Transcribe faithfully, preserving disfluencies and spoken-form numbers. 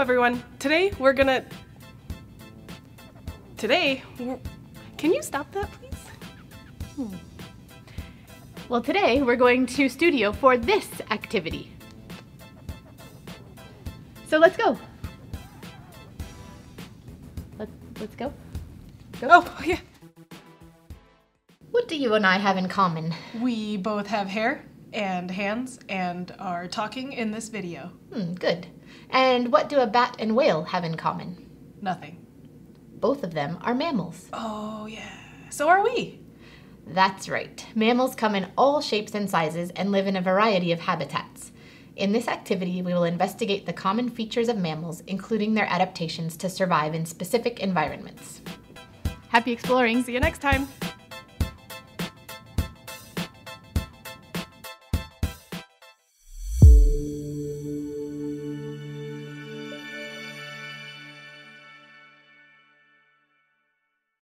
Hello everyone. Today we're gonna... Today... We're... Can you stop that, please? Hmm. Well, today we're going to studio for this activity. So let's go. Let's, let's go. Go. Oh, yeah. What do you and I have in common? We both have hair and hands and are talking in this video. Hmm, good. And what do a bat and whale have in common? Nothing. Both of them are mammals. Oh, yeah. So are we. That's right. Mammals come in all shapes and sizes and live in a variety of habitats. In this activity, we will investigate the common features of mammals, including their adaptations to survive in specific environments. Happy exploring. See you next time.